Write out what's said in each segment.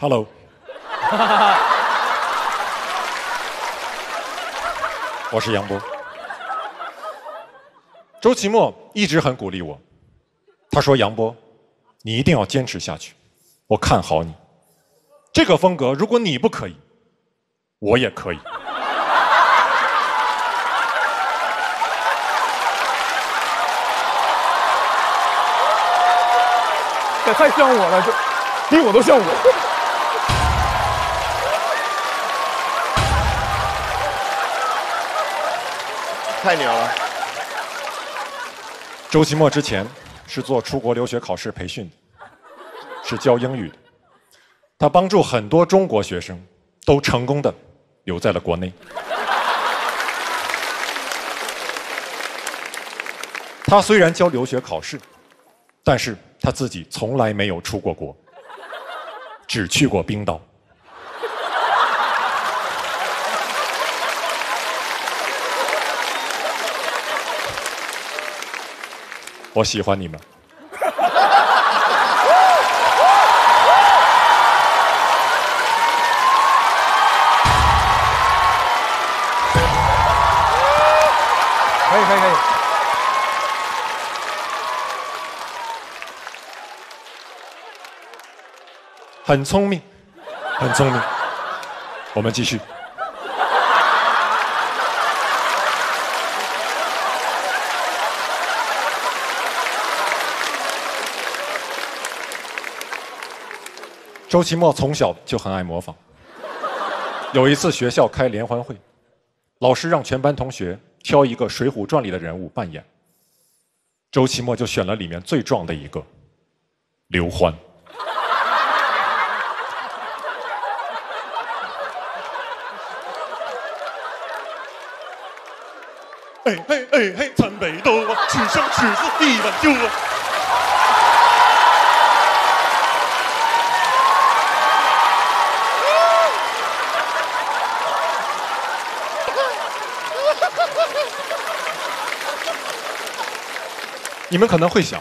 Hello 我是杨波。周奇墨一直很鼓励我，他说：“杨波，你一定要坚持下去，我看好你。这个风格，如果你不可以，我也可以。”这太像我了，这比我都像我。 太牛了！周奇墨之前是做出国留学考试培训的，是教英语的。他帮助很多中国学生都成功的留在了国内。他虽然教留学考试，但是他自己从来没有出过国，只去过冰岛。 我喜欢你们。可以可以可以。很聪明，很聪明。我们继续。 周奇墨从小就很爱模仿。有一次学校开联欢会，老师让全班同学挑一个《水浒传》里的人物扮演，周奇墨就选了里面最壮的一个，刘欢。哎嘿哎嘿，参北斗啊，取胜取字一碗酒啊。 你们可能会想，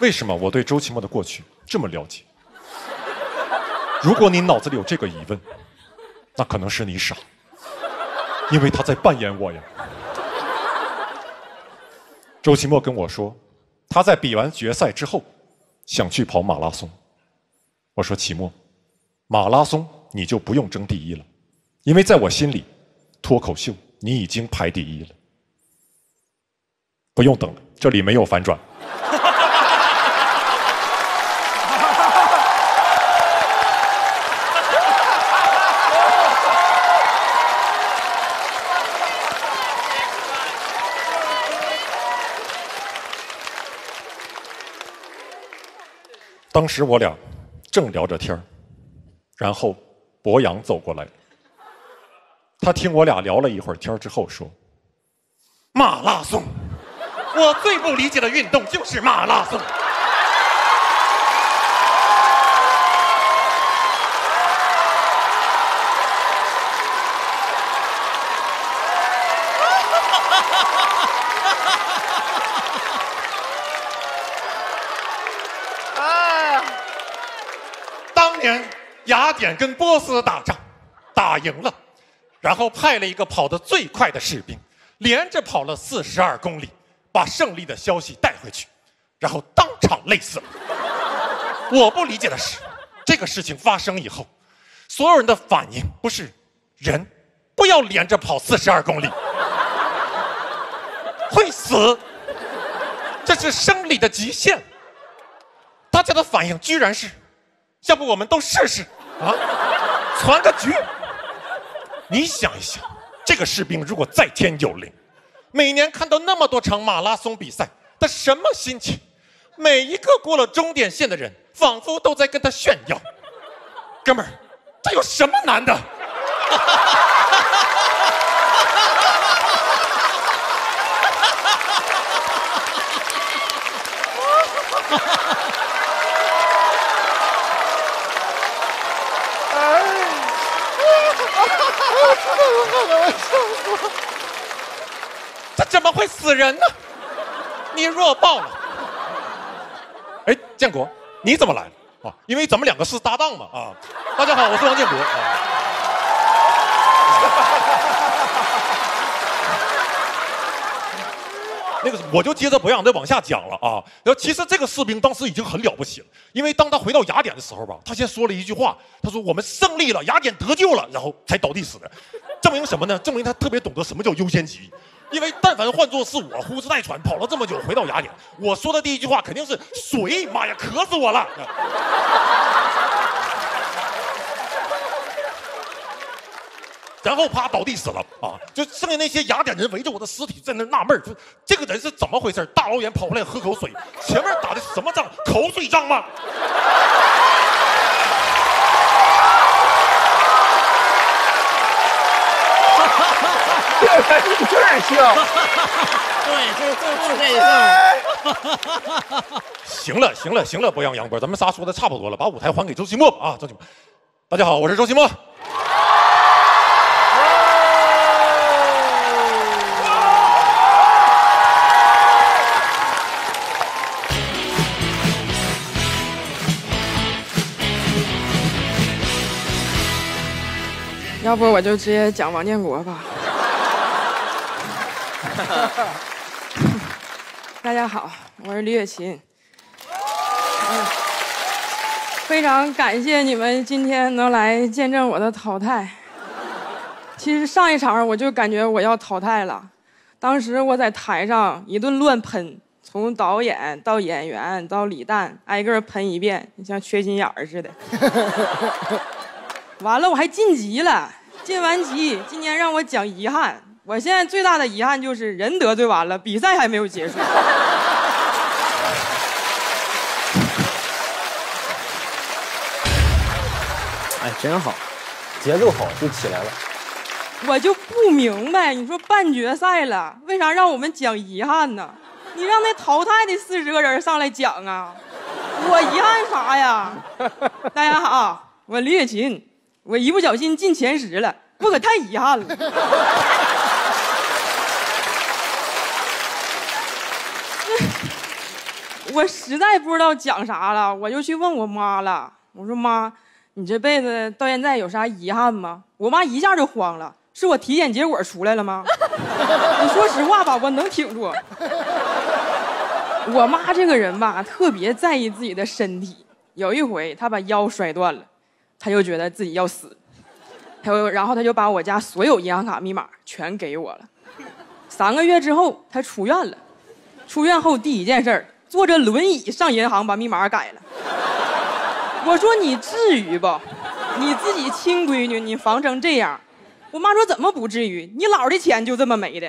为什么我对周奇墨的过去这么了解？如果你脑子里有这个疑问，那可能是你傻，因为他在扮演我呀。周奇墨跟我说，他在比完决赛之后想去跑马拉松。我说奇墨，马拉松你就不用争第一了，因为在我心里，脱口秀你已经排第一了。 不用等了，这里没有反转。当时我俩正聊着天儿，然后博洋走过来，他听我俩聊了一会儿天之后说：“马拉松。” 我最不理解的运动就是马拉松。啊！当年雅典跟波斯打仗，打赢了，然后派了一个跑得最快的士兵，连着跑了42公里。 把胜利的消息带回去，然后当场累死了。我不理解的是，这个事情发生以后，所有人的反应不是人不要连着跑42公里，会死，这是生理的极限。大家的反应居然是，要不我们都试试啊，攒个局。你想一想，这个士兵如果在天有灵。 每年看到那么多场马拉松比赛，他什么心情？每一个过了终点线的人，仿佛都在跟他炫耀。哥们儿，这有什么难的？他怎么会死人呢？你弱爆了！哎，建国，你怎么来了？啊，因为咱们两个是搭档嘛啊。大家好，我是王建国。那个我就接着不让再往下讲了啊。然后其实这个士兵当时已经很了不起了，因为当他回到雅典的时候吧，他先说了一句话，他说我们胜利了，雅典得救了，然后才倒地死的，证明什么呢？证明他特别懂得什么叫优先级。因为但凡换作是我，呼哧带喘跑了这么久回到雅典，我说的第一句话肯定是水，妈呀，渴死我了。然后啪倒地死了啊！就剩下那些雅典人围着我的尸体在那纳闷，说这个人是怎么回事？大老远跑过来喝口水，前面打的什么仗？口水仗吗？这笑，对，这笑。行了，行了，行了，博洋、杨波，咱们仨说的差不多了，把舞台还给周奇墨啊！周奇墨，大家好，我是周奇墨。要不我就直接讲王建国吧。大家好，我是李雪琴。非常感谢你们今天能来见证我的淘汰。其实上一场我就感觉我要淘汰了，当时我在台上一顿乱喷，从导演到演员到李诞，挨个喷一遍，像缺心眼儿似的。完了，我还晋级了。晋完级，今年让我讲遗憾。我现在最大的遗憾就是人得罪完了，比赛还没有结束。哎，真好，节奏好就起来了。我就不明白，你说半决赛了，为啥让我们讲遗憾呢？你让那淘汰的40个人上来讲啊？我遗憾啥呀？大家好，我李雪琴。我一不小心进前10了，我可太遗憾了。我实在不知道讲啥了，我就去问我妈了。我说妈，你这辈子到现在有啥遗憾吗？我妈一下就慌了，是我体检结果出来了吗？你说实话吧，我能挺住。我妈这个人吧，特别在意自己的身体。有一回她把腰摔断了。他就觉得自己要死，然后他就把我家所有银行卡密码全给我了。3个月之后，他出院了。出院后第一件事，坐着轮椅上银行把密码改了。我说你至于不？你自己亲闺女，你防成这样？我妈说怎么不至于？你老的钱就这么没的。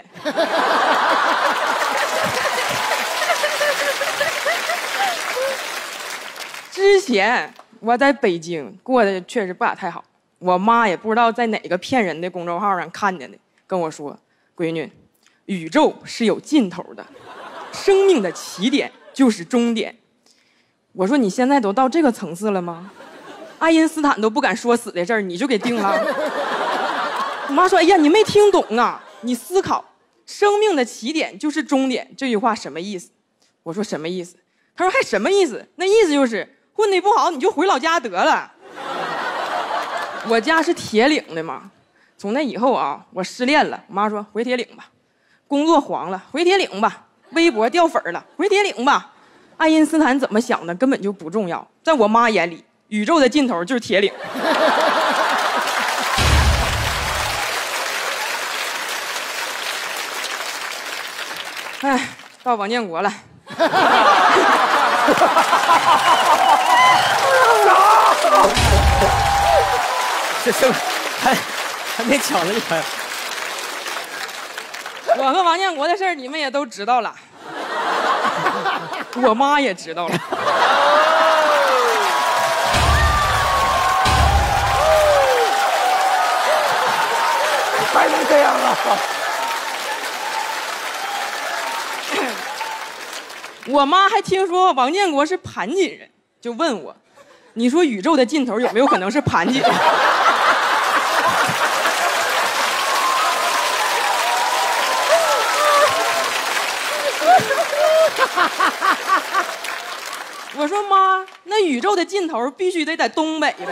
之前。我在北京过得确实不咋太好，我妈也不知道在哪个骗人的公众号上看见的，跟我说：“闺女，宇宙是有尽头的，生命的起点就是终点。”我说：“你现在都到这个层次了吗？爱因斯坦都不敢说死的事儿，你就给定了？”我妈说：“哎呀，你没听懂啊！你思考，生命的起点就是终点这句话什么意思？”我说：“什么意思？”她说：“还什么意思？那意思就是。”混得不好，你就回老家得了。我家是铁岭的嘛，从那以后啊，我失恋了。我妈说回铁岭吧，工作黄了，回铁岭吧，微博掉粉了，回铁岭吧。爱因斯坦怎么想的根本就不重要，在我妈眼里，宇宙的尽头就是铁岭。哎，到王建国了。这还没抢了一盘。我和王建国的事儿你们也都知道了，我妈也知道了。还能这样啊？我妈还听说王建国是盘锦人，就问我：“你说宇宙的尽头有没有可能是盘锦？”我说妈，那那宇宙的尽头必须得在东北呗。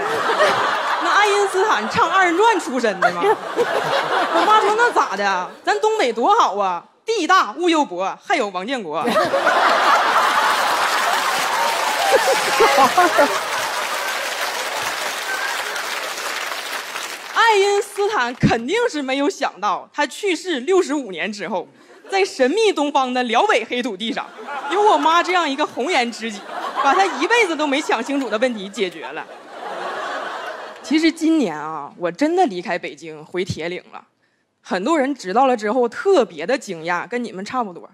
那爱因斯坦唱二人转出身的吗？我妈说那咋的？咱东北多好啊，地大物又博，还有王建国。爱因斯坦肯定是没有想到，他去世65年之后，在神秘东方的辽北黑土地上，有我妈这样一个红颜知己，把他一辈子都没想清楚的问题解决了。其实今年啊，我真的离开北京回铁岭了，很多人知道了之后特别的惊讶，跟你们差不多，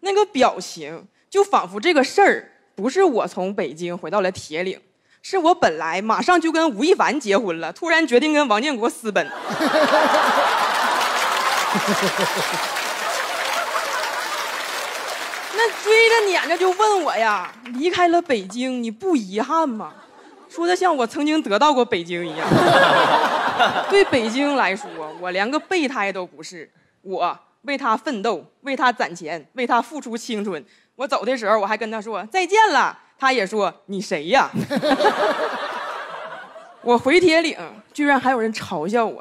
那个表情就仿佛这个事儿不是我从北京回到了铁岭，是我本来马上就跟吴亦凡结婚了，突然决定跟王建国私奔。那追着撵着就问我呀，离开了北京你不遗憾吗？说的像我曾经得到过北京一样。对北京来说，我连个备胎都不是。我为他奋斗，为他攒钱，为他付出青春。我走的时候我还跟他说再见了。他也说你谁呀？我回铁岭，居然还有人嘲笑我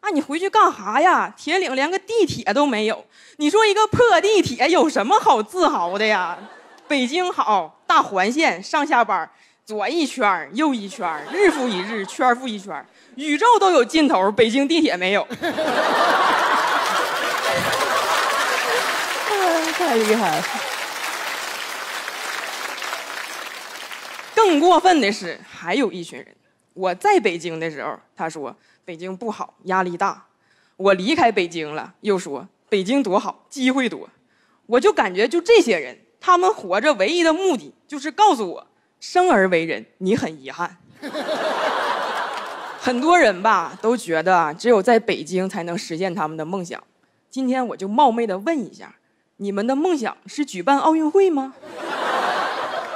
啊！你回去干啥呀？铁岭连个地铁都没有，你说一个破地铁有什么好自豪的呀？北京好，大环线上下班左一圈右一圈，日复一日，圈复一圈，宇宙都有尽头，北京地铁没有。太厉害了！更过分的是，还有一群人，我在北京的时候，他说北京不好，压力大；我离开北京了，又说北京多好，机会多。我就感觉，就这些人，他们活着唯一的目的，就是告诉我，生而为人，你很遗憾。很多人吧，都觉得只有在北京才能实现他们的梦想。今天我就冒昧地问一下，你们的梦想是举办奥运会吗？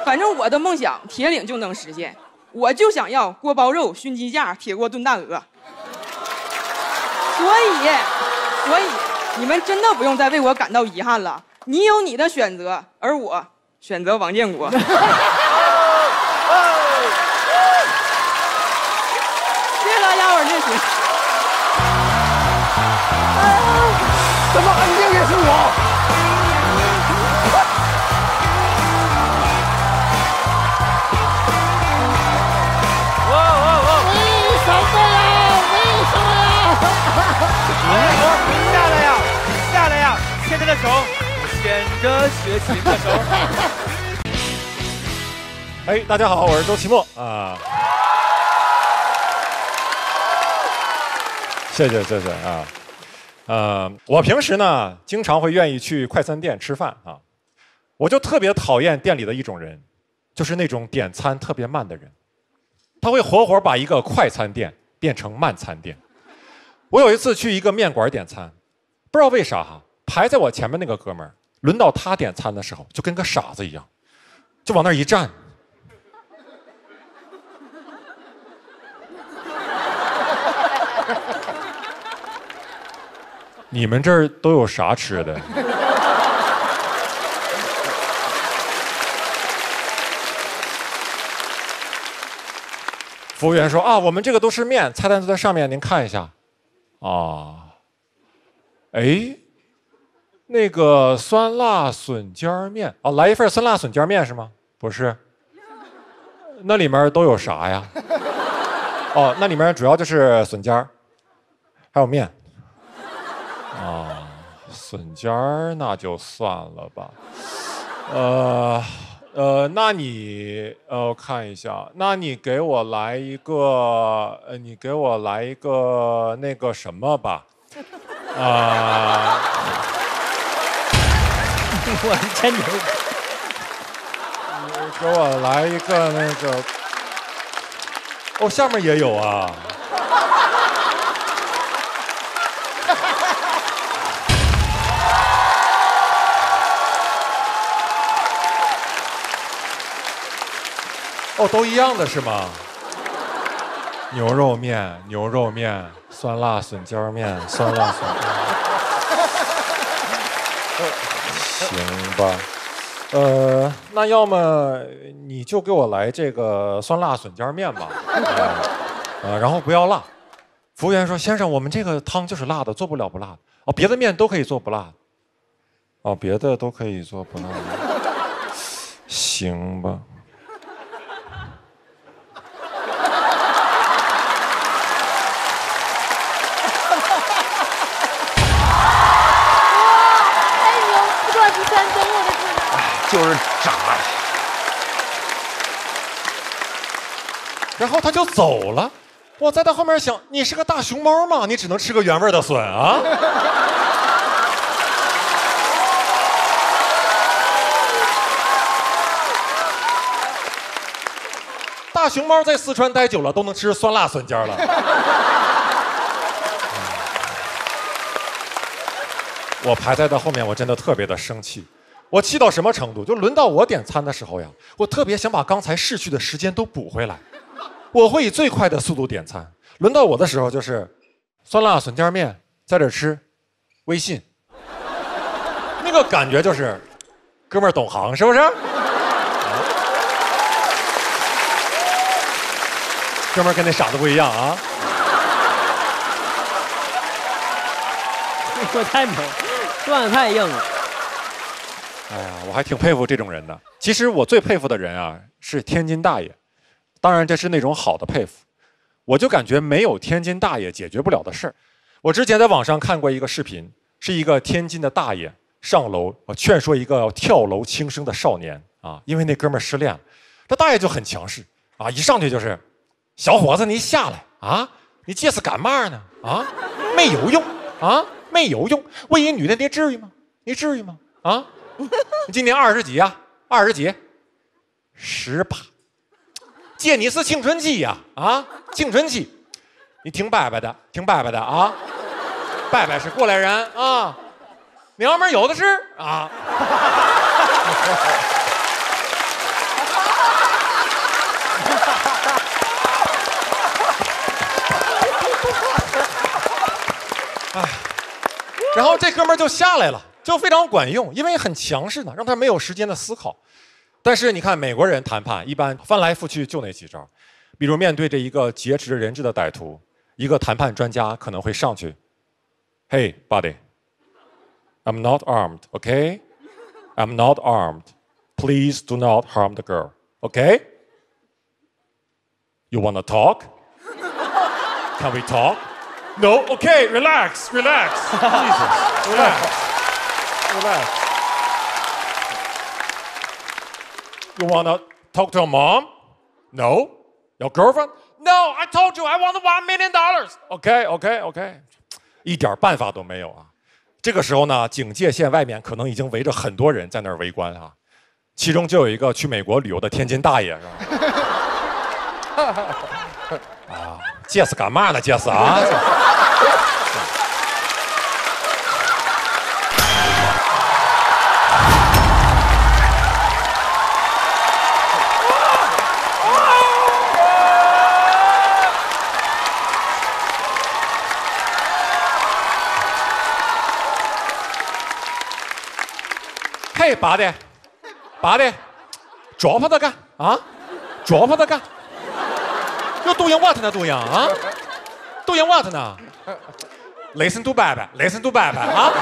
反正我的梦想铁岭就能实现，我就想要锅包肉、熏鸡架、铁锅炖大鹅。所以你们真的不用再为我感到遗憾了，你有你的选择，而我选择王建国。谢谢大家伙练习。怎么肯定也是我？牵着个手，牵着学琴的手。哎，大家好，我是周奇墨啊。谢谢啊。我平时呢，经常会愿意去快餐店吃饭啊。我就特别讨厌店里的一种人，就是那种点餐特别慢的人，他会活活把一个快餐店变成慢餐店。我有一次去一个面馆点餐，不知道为啥哈。排在我前面那个哥们儿，轮到他点餐的时候，就跟个傻子一样，就往那儿一站。你们这儿都有啥吃的？服务员说啊，我们这个都是面，菜单都在上面，您看一下。啊，哎。那个酸辣笋尖面啊，来一份酸辣笋尖面是吗？不是，那里面都有啥呀？哦，那里面主要就是笋尖还有面。啊，笋尖那就算了吧。那你我看一下，那你给我来一个，那个什么吧。啊。我真牛！你给我来一个那个，哦，下面也有啊。哦，都一样的是吗？牛肉面，酸辣笋尖面，酸辣。行吧，那要么你就给我来这个酸辣笋尖面吧，然后不要辣。服务员说：“先生，我们这个汤就是辣的，做不了不辣的。哦，别的面都可以做不辣的。哦，别的都可以做不辣的，行吧。” 就是炸，然后他就走了。我在他后面想，你是个大熊猫吗？你只能吃个原味的笋啊！大熊猫在四川待久了，都能吃酸辣笋尖了。我排在他后面，我真的特别的生气。 我气到什么程度？就轮到我点餐的时候呀，我特别想把刚才逝去的时间都补回来。我会以最快的速度点餐。轮到我的时候就是，酸辣笋尖面在这吃，微信。那个感觉就是，哥们儿懂行是不是？哥们儿跟那傻子不一样啊！我太猛，段子太硬了。 哎呀，我还挺佩服这种人的。其实我最佩服的人啊，是天津大爷。当然，这是那种好的佩服。我就感觉没有天津大爷解决不了的事儿。我之前在网上看过一个视频，是一个天津的大爷上楼劝说一个跳楼轻生的少年啊，因为那哥们儿失恋了。这大爷就很强势啊，一上去就是：“小伙子，你下来啊！你这是干嘛呢？啊，没有用啊，没有用！为一女的，你至于吗？你至于吗？啊！” 你今年20几呀、啊？20几，18。姐，你是青春期呀、啊？啊，青春期，你听伯伯的，听伯伯的啊，伯伯是过来人啊，娘们有的是啊。哎，然后这哥们就下来了。 就非常管用，因为很强势呢，让他没有时间的思考。但是你看，美国人谈判一般翻来覆去就那几招，比如面对着一个劫持人质的歹徒，一个谈判专家可能会上去 ：“Hey, buddy, I'm not armed, okay? I'm not armed. Please do not harm the girl, okay? You wanna talk? Can we talk? No, okay, relax, relax, Jesus, relax.” You wanna talk to your mom? No. Your girlfriend? No. I told you I want $1 million. Okay, okay, okay. 一点办法都没有啊！这个时候呢，警戒线外面可能已经围着很多人在那儿围观啊，其中就有一个去美国旅游的天津大爷是吧？啊，这是干嘛呢？这是啊？ 拔的，拔的，抓把他干啊！抓把他干！要 doing what 呢 ？doing 啊 ？doing what 呢 ？Listen to Baba, listen to Baba 啊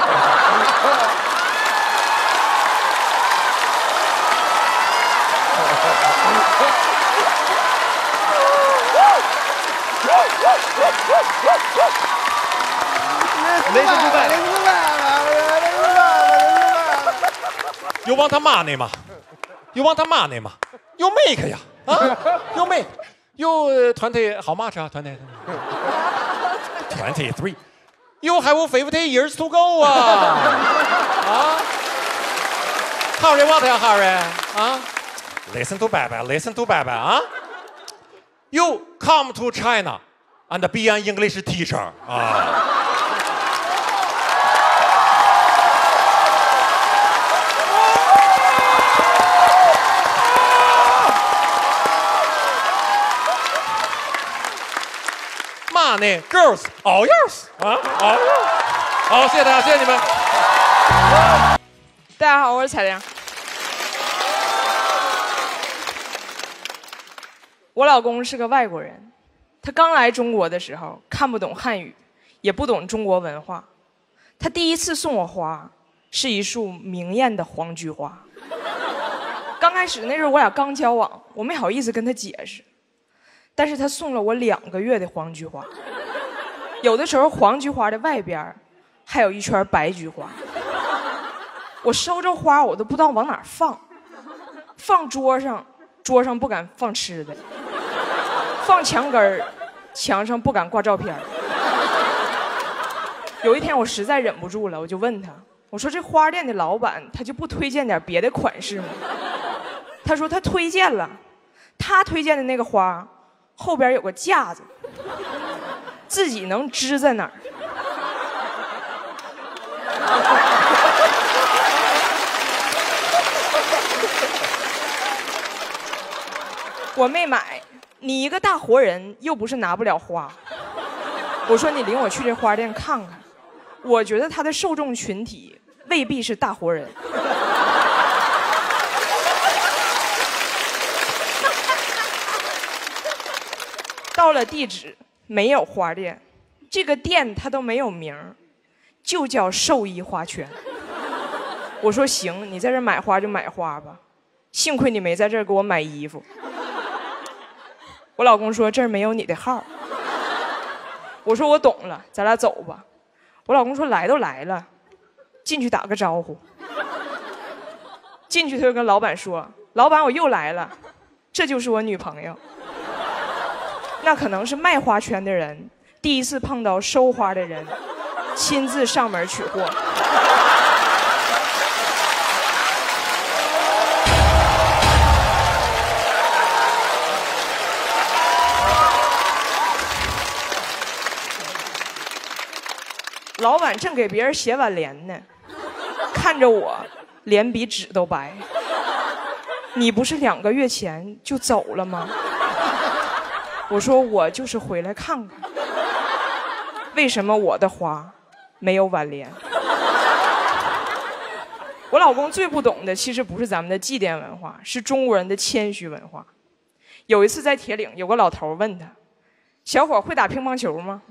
！listen to Baba, listen to Baba。 You want money 吗？ You want money 吗？ You make 呀，啊 ，You make， You 20 how much 啊？ 23 You have 50 years to go 啊，啊 ，Harry what 呀 Harry 啊 ？Listen to Baba, listen to Baba 啊 ，You come to China and be an English teacher 啊。 那 girls all yours 啊，好，好，谢谢大家，谢谢你们。大家好，我是彩玲。我老公是个外国人，他刚来中国的时候看不懂汉语，也不懂中国文化。他第一次送我花，是一束明艳的黄菊花。刚开始那时候我俩刚交往，我没好意思跟他解释，但是他送了我2个月的黄菊花。有的时候黄菊花的外边还有一圈白菊花。我收着花我都不知道往哪放，放桌上，桌上不敢放吃的；放墙根儿，墙上不敢挂照片。有一天我实在忍不住了，我就问他，我说这花店的老板他就不推荐点别的款式吗？他说他推荐了，他推荐的那个花后边有个架子，自己能支在哪儿。我没买，你一个大活人又不是拿不了花。我说你领我去这花店看看，我觉得他的受众群体未必是大活人。到了地址，没有花店，这个店它都没有名，就叫寿衣花圈。我说行，你在这买花就买花吧，幸亏你没在这给我买衣服。我老公说这儿没有你的号。我说我懂了，咱俩走吧。我老公说来都来了，进去打个招呼。进去他就跟老板说，老板我又来了，这就是我女朋友。那可能是卖花圈的人第一次碰到收花的人亲自上门取货。老板正给别人写挽联呢，看着我脸比纸都白。你不是2个月前就走了吗？我说我就是回来看看为什么我的花没有挽联。我老公最不懂的其实不是咱们的祭奠文化，是中国人的谦虚文化。有一次在铁岭有个老头问他，小伙会打乒乓球吗？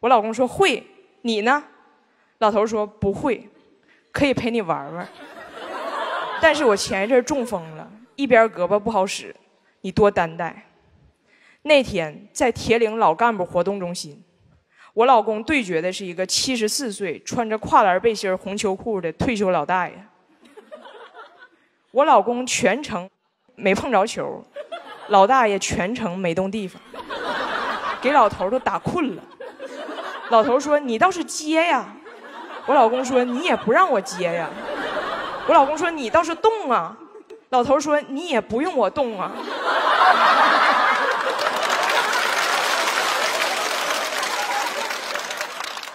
我老公说会，你呢？老头说不会，可以陪你玩玩。但是我前一阵中风了，一边胳膊不好使，你多担待。那天在铁岭老干部活动中心，我老公对决的是一个74岁穿着跨栏背心红球裤的退休老大爷。我老公全程没碰着球，老大爷全程没动地方，给老头都打困了。老头说你倒是接呀。我老公说你也不让我接呀。我老公说你倒是动啊。老头说你也不用我动啊。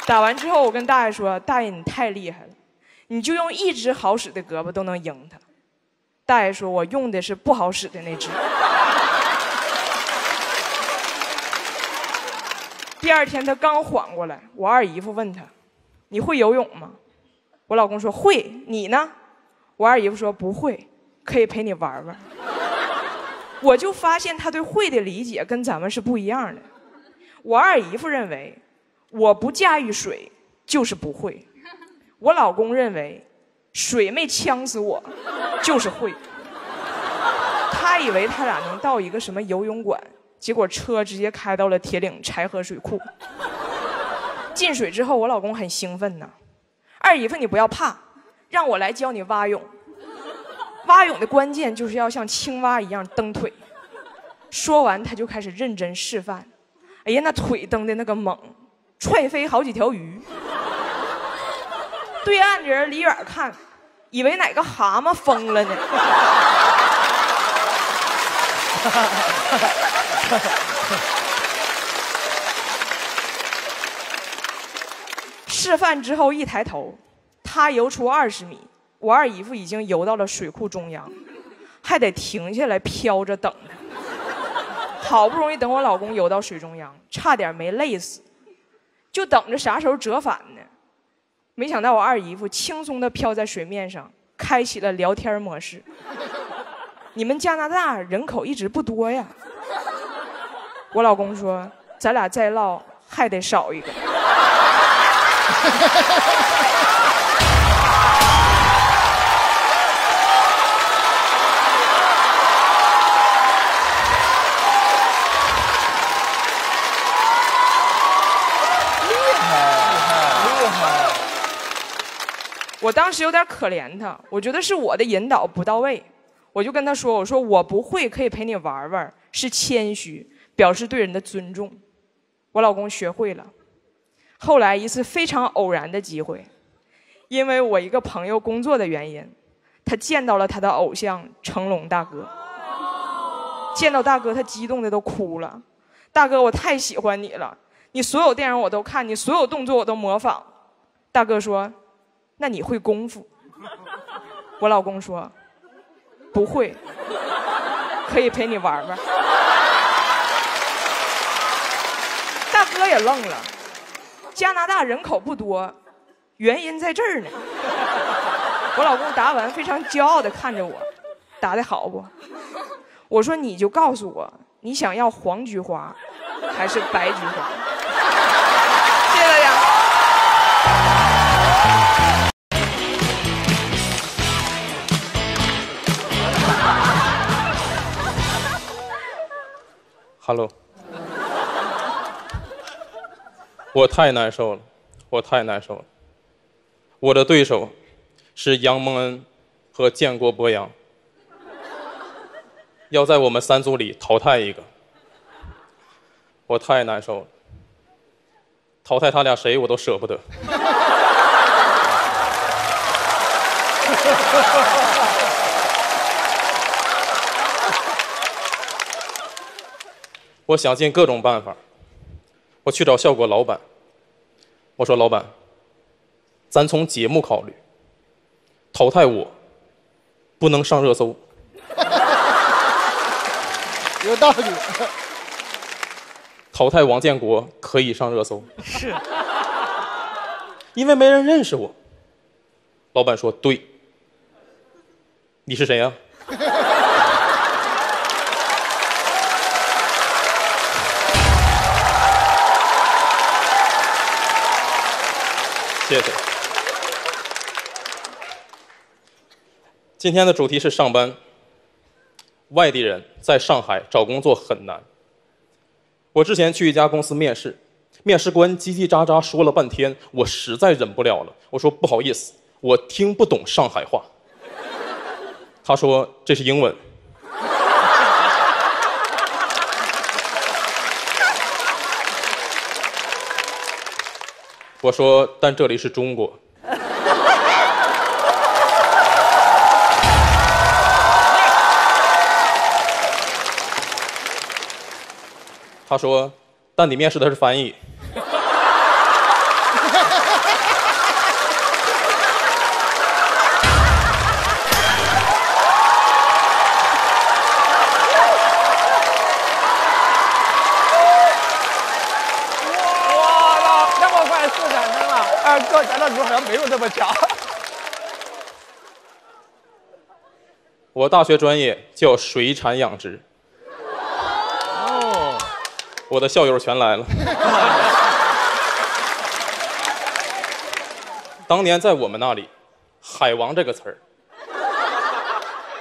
打完之后我跟大爷说，大爷你太厉害了，你就用一只好使的胳膊都能赢他。大爷说我用的是不好使的那只。第二天他刚缓过来，我二姨夫问他，你会游泳吗？我老公说会，你呢？我二姨夫说不会，可以陪你玩玩。我就发现他对会的理解跟咱们是不一样的。我二姨夫认为我不驾驭水就是不会，我老公认为水没呛死我就是会。他以为他俩能到一个什么游泳馆，结果车直接开到了铁岭柴河水库。进水之后我老公很兴奋呢，二姨夫你不要怕，让我来教你蛙泳。蛙泳的关键就是要像青蛙一样蹬腿。说完他就开始认真示范，哎呀那腿蹬的那个猛，踹飞好几条鱼。对岸的人离远看以为哪个蛤蟆疯了呢。示范之后一抬头，他游出20米，我二姨夫已经游到了水库中央，还得停下来飘着等他。好不容易等我老公游到水中央，差点没累死，就等着啥时候折返呢。没想到我二姨夫轻松地飘在水面上，开启了聊天模式。你们加拿大人口一直不多呀，我老公说：“咱俩再唠还得少一个。”我当时有点可怜他，我觉得是我的引导不到位，我就跟他说：“我说我不会，可以陪你玩玩，是谦虚，表示对人的尊重。”我老公学会了。后来一次非常偶然的机会，因为我一个朋友工作的原因，他见到了他的偶像成龙大哥。见到大哥，他激动的都哭了。大哥，我太喜欢你了，你所有电影我都看，你所有动作我都模仿。大哥说：“那你会功夫？”我老公说：“不会，可以陪你玩玩。”大哥也愣了。加拿大人口不多，原因在这儿呢。我老公答完非常骄傲地看着我：“答得好不？”我说：“你就告诉我，你想要黄菊花还是白菊花？”谢谢大家。Hello， 我太难受了，我太难受了。我的对手是杨蒙恩和建国博洋，要在我们三组里淘汰一个。我太难受了，淘汰他俩谁我都舍不得。我想尽各种办法，我去找效果老板，我说：“老板，咱从节目考虑，淘汰我不能上热搜。”有道理。淘汰王建国可以上热搜，是因为没人认识我。老板说：“对，你是谁呀？”谢谢。今天的主题是上班。外地人在上海找工作很难。我之前去一家公司面试，面试官叽叽喳喳说了半天，我实在忍不了了，我说：“不好意思，我听不懂上海话。”他说：“这是英文。”我说：“但这里是中国。”他说：“但你面试的是翻译。”没有这么巧。我大学专业叫水产养殖。哦，我的校友全来了。当年在我们那里，“海王”这个词儿，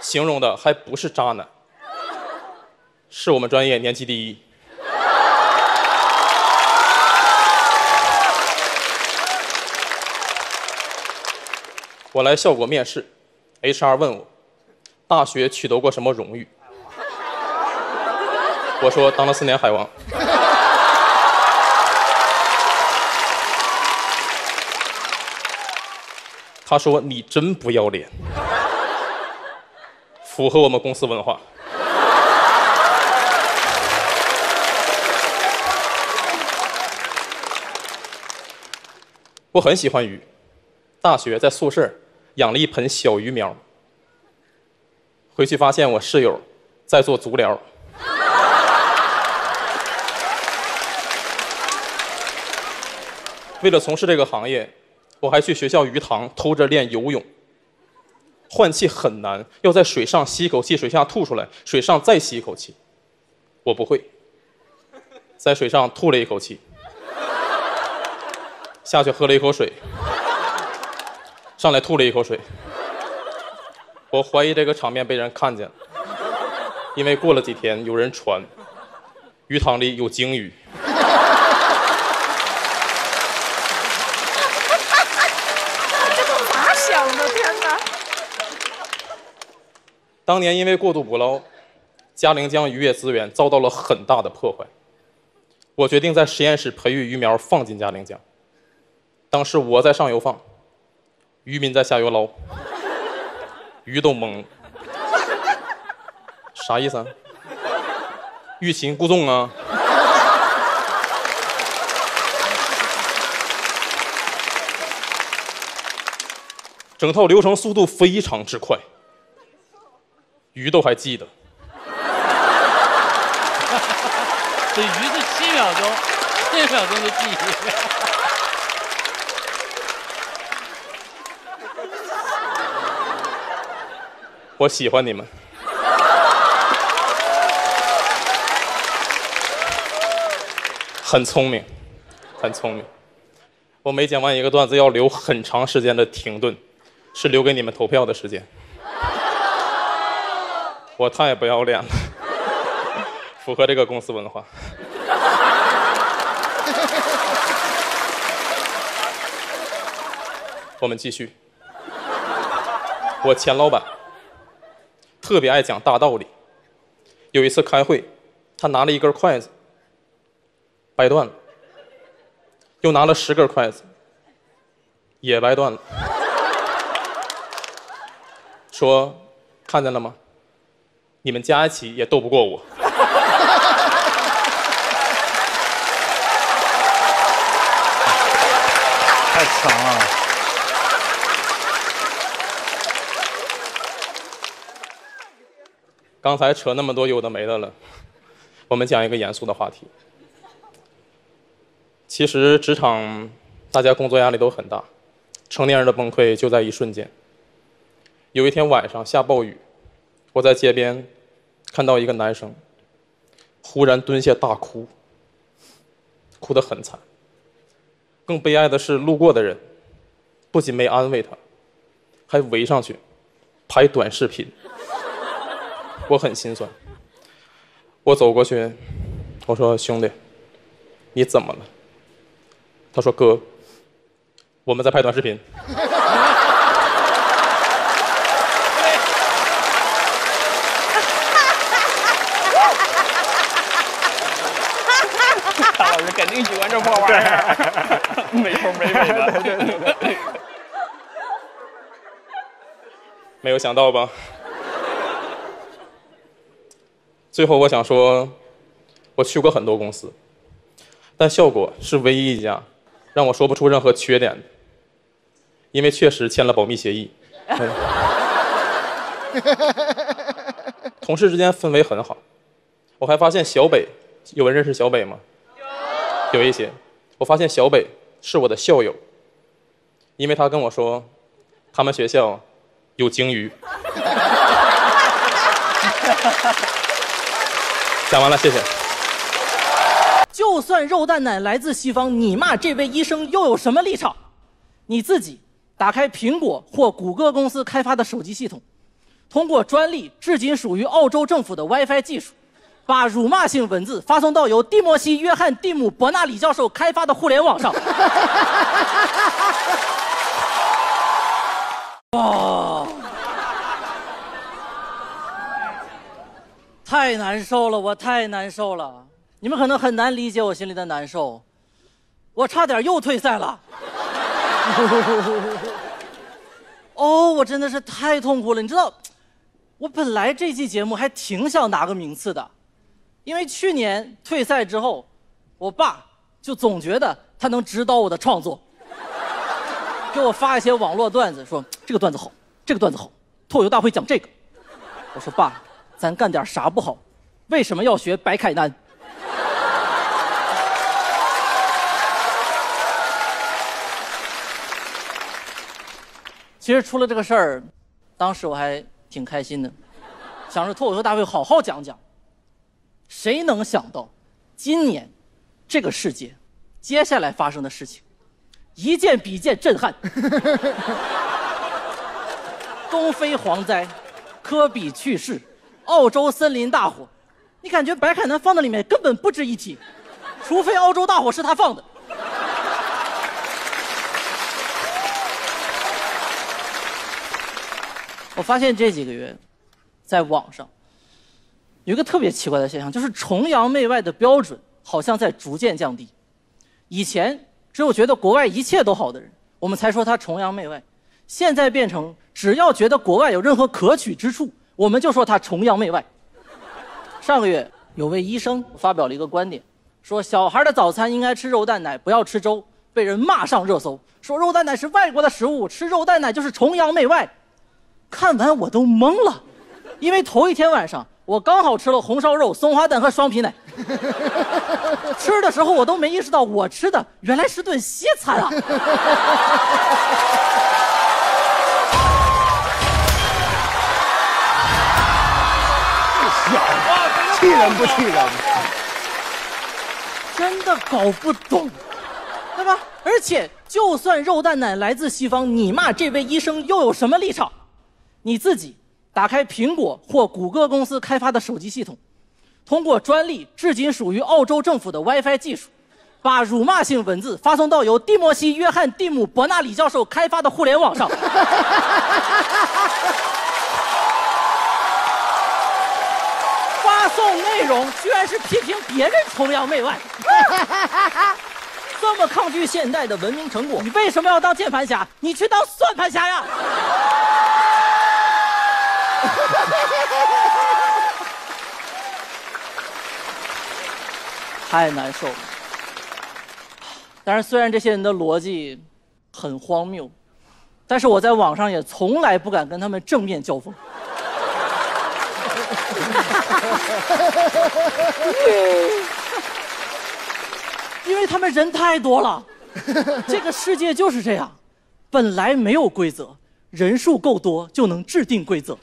形容的还不是渣男，是我们专业年级第一。我来效果面试 ，HR 问我，大学取得过什么荣誉？我说：“当了4年海王。”他说：“你真不要脸，符合我们公司文化。”我很喜欢鱼，大学在宿舍养了一盆小鱼苗，回去发现我室友在做足疗。为了从事这个行业，我还去学校鱼塘偷着练游泳。换气很难，要在水上吸一口气，水下吐出来，水上再吸一口气。我不会，在水上吐了一口气，下去喝了一口水，上来吐了一口水。我怀疑这个场面被人看见了，因为过了几天有人传，鱼塘里有鲸鱼。当年因为过度捕捞，嘉陵江渔业资源遭到了很大的破坏。我决定在实验室培育鱼苗，放进嘉陵江。当时我在上游放，渔民在下游捞，鱼都懵了，啥意思啊？欲擒故纵啊！整套流程速度非常之快。 鱼都还记得，这鱼是7秒钟，4秒钟的记忆。我喜欢你们。很聪明，很聪明。我每讲完一个段子要留很长时间的停顿，是留给你们投票的时间。 我太不要脸了，符合这个公司文化。我们继续。我前老板特别爱讲大道理。有一次开会，他拿了一根筷子，掰断了；又拿了10根筷子，也掰断了。说，看见了吗？ 你们加一起也斗不过我。太强了！刚才扯那么多有的没的了，我们讲一个严肃的话题。其实职场大家工作压力都很大，成年人的崩溃就在一瞬间。有一天晚上下暴雨，我在街边。 看到一个男生，忽然蹲下大哭，哭得很惨。更悲哀的是，路过的人不仅没安慰他，还围上去拍短视频。我很心酸。我走过去，我说：“兄弟，你怎么了？”他说：“哥，我们在拍短视频。” 肯定喜欢这破玩意儿，没头没尾的。对，没有想到吧？最后我想说，我去过很多公司，但效果是唯一一家让我说不出任何缺点的，因为确实签了保密协议。同事之间氛围很好，我还发现小北，有人认识小北吗？ 有一些，我发现小北是我的校友，因为他跟我说，他们学校有鲸鱼。讲完了，谢谢。就算肉蛋奶来自西方，你骂这位医生又有什么立场？你自己打开苹果或谷歌公司开发的手机系统，通过专利，至今属于澳洲政府的 WiFi 技术。 把辱骂性文字发送到由蒂莫西·约翰·蒂姆·伯纳里教授开发的互联网上。哇！太难受了，我太难受了。你们可能很难理解我心里的难受，我差点又退赛了。哦，我真的是太痛苦了。你知道，我本来这期节目还挺想拿个名次的。 因为去年退赛之后，我爸就总觉得他能指导我的创作，给我发一些网络段子，说这个段子好，这个段子好，脱口大会讲这个。我说爸，咱干点啥不好？为什么要学白凯南？其实出了这个事儿，当时我还挺开心的，想着脱口大会好好讲讲。 谁能想到，今年这个世界接下来发生的事情，一件比一件震撼。东非蝗灾，科比去世，澳洲森林大火，你感觉白凯南放在里面根本不值一提，除非澳洲大火是他放的。我发现这几个月，在网上有一个特别奇怪的现象，就是崇洋媚外的标准好像在逐渐降低。以前只有觉得国外一切都好的人，我们才说他崇洋媚外，现在变成只要觉得国外有任何可取之处，我们就说他崇洋媚外。上个月有位医生发表了一个观点，说小孩的早餐应该吃肉蛋奶，不要吃粥，被人骂上热搜，说肉蛋奶是外国的食物，吃肉蛋奶就是崇洋媚外。看完我都懵了，因为头一天晚上我刚好吃了红烧肉、松花蛋和双皮奶，吃的时候我都没意识到我吃的原来是顿西餐啊。气人不气人？真的搞不懂，对吧？而且就算肉蛋奶来自西方，你骂这位医生又有什么立场？你自己打开苹果或谷歌公司开发的手机系统，通过专利至今属于澳洲政府的 WiFi 技术，把辱骂性文字发送到由蒂莫西·约翰·蒂姆·伯纳里教授开发的互联网上。发送内容居然是批评别人崇洋媚外。这么抗拒现代的文明成果，你为什么要当键盘侠？你去当算盘侠呀！太难受了。当然，虽然这些人的逻辑很荒谬，但是我在网上也从来不敢跟他们正面交锋。因为他们人太多了。这个世界就是这样，本来没有规则，人数够多就能制定规则。